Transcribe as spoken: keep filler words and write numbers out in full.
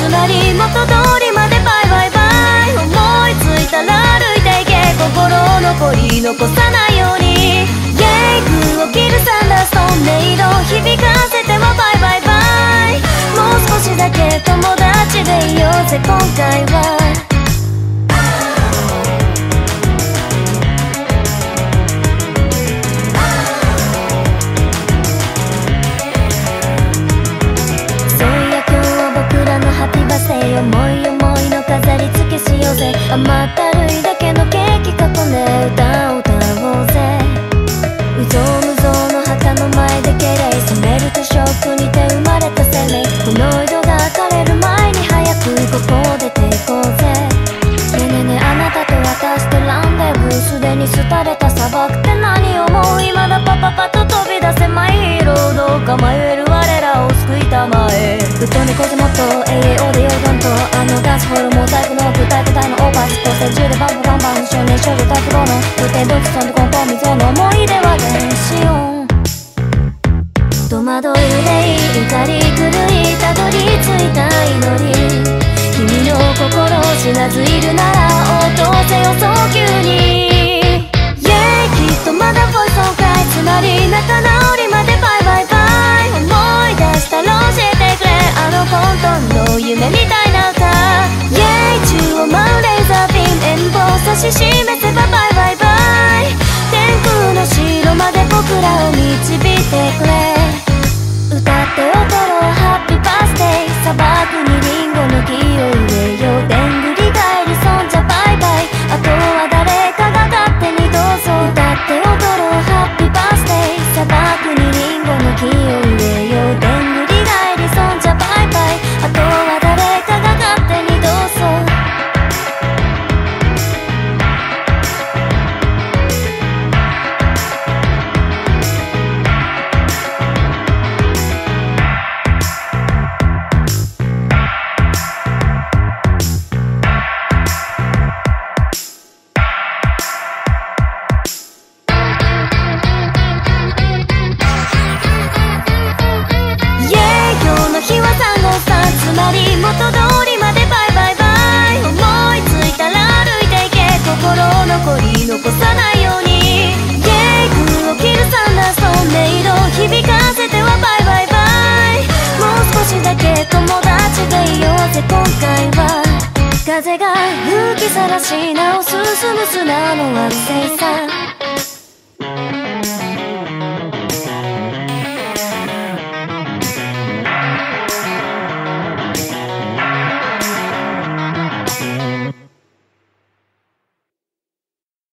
つまり元通りまでバイバイバイ、思いついたら歩いていけ、心残り残さないように。ゲイグを切るサンダーストーン、音色響かせてもバイバイバイ、もう少しだけ友達でいようぜ今回は。甘ったるいだけのケーキ囲んで歌を歌おうぜ。うぞうむぞうの墓の前で敬礼、染めるとショックにて生まれた生命、この色が枯れる前に早くここを出ていこうぜ。ねえねえねえ、あなたと私とランデブー、すでに廃れた砂漠って何を思う、今だパパパと飛び出せマイヒーロー、どうか迷える我らを救いたまえ。うとにこじもっと永遠でよどんと、あのダンスホールモザイクの具体具体のオーバース構成中でバンバンバンバン、少年少女大富豪の予定ドクソンでコンコン未曾有の思い出は原子音、戸惑い憂い怒り狂いたどり着いた祈り、君の心を知らずいるなら落とせよ早急に。イェイ、きっとまだボイスを変え、つまり仲直りまでバイバイバイ、思い出したら教えてくれ、あの混沌の夢みたいな歌。イェイ、中央舞うレーザービーム、遠方差し示せばバイバイバイ、天空の城まで僕らを導いてくれ。歌って踊ろうハッピーバースデー、砂漠にリンゴの木を植えよう、でんぐり返りそんじゃバイバイ、あとは誰かが勝手にどうぞ。歌って踊ろうハッピーバースデー、砂漠にリンゴの木を植えよう、でんぐり返りそんじゃバイバイ、あとは誰かが勝手にどうぞ。風が吹きさらしなお進む砂の惑星さ、